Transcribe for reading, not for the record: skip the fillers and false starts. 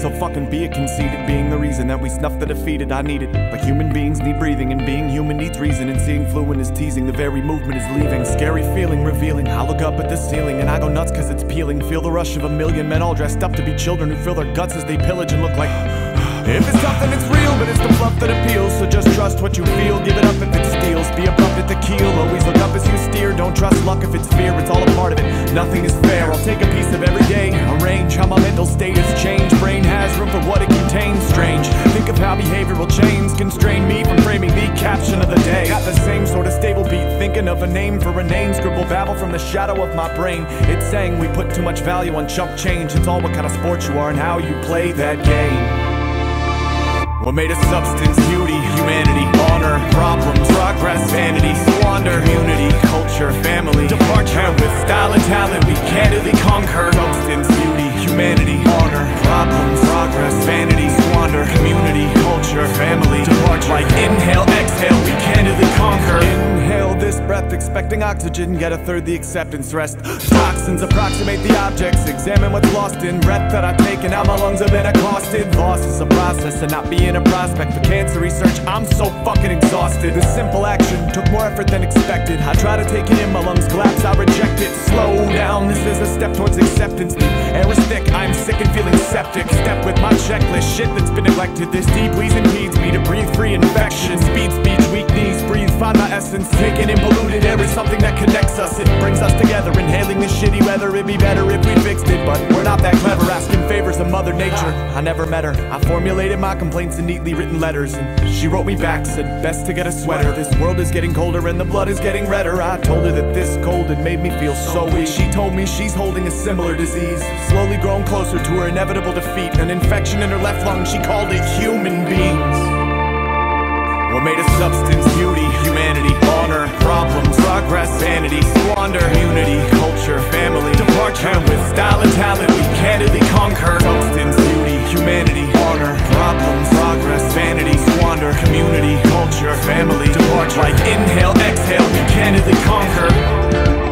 So fucking be it conceited, being the reason that we snuffed the defeated. I need it, but human beings need breathing, and being human needs reason. And seeing fluent is teasing, the very movement is leaving. Scary feeling revealing, I look up at the ceiling and I go nuts cause it's peeling. Feel the rush of a million men all dressed up to be children who fill their guts as they pillage and look like if it's tough then it's real, but it's the fluff that appeals. So just trust what you feel, give it up if it steals. Be abrupt at the keel, always look up as you steer. Don't trust luck if it's fear, it's all a part of it. Nothing is fair, I'll take a piece of every day. Arrange how my mental state has changed. Brain has room for what it contains, strange. Think of how behavioral chains constrain me from framing the caption of the day. Got the same sort of stable beat, thinking of a name for a name. Scribble babble from the shadow of my brain. It's saying we put too much value on chump change. It's all what kind of sport you are and how you play that game. What made us substance, beauty, humanity, honor, problem, progress, vanity, squander, unity, culture, family, departure. And with style and talent we candidly conquer. Substance, beauty, humanity, honor, problem, progress, vanity, squander, community, culture, family, departure. Like inhale, exhale, we candidly conquer. Inhale this breath, expecting oxygen, get a third the acceptance rest. Toxins approximate the objects, examine what's lost in breath that I've taken out. My lungs have been accosted. Loss is a process and not being in a prospect for cancer research. I'm so fucking exhausted. This simple action took more effort than expected. I try to take it in, my lungs collapse, I reject it. Slow down, this is a step towards acceptance. The air is thick, I'm sick and feeling septic. Step with my checklist, shit that's been neglected. This deep wheeze impedes me to breathe free infection. Speed, speech, weak knees, breathe, find my essence. Taken in polluted air is something that connects us. It brings us together, inhaling this shitty weather. It'd be better if we fixed it, but we're not that clever. Asking favors of Mother Nature, I never met her. I formulated my complaints in neatly written letters, and she wrote me back, said best to get a sweater. This world is getting colder and the blood is getting redder. I told her that this cold had made me feel so weak. She told me she's holding a similar disease, slowly growing closer to her inevitable defeat. An infection in her left lung, she called it human beings. What made us substance, beauty, humanity, honor, problems, progress, vanity, squander, unity, culture, family, departure. And with style and talent we candidly conquer. Substance, beauty, humanity, honor, problems, progress, vanity, squander, community, culture, family, departure. Like inhale, exhale, we candidly conquer.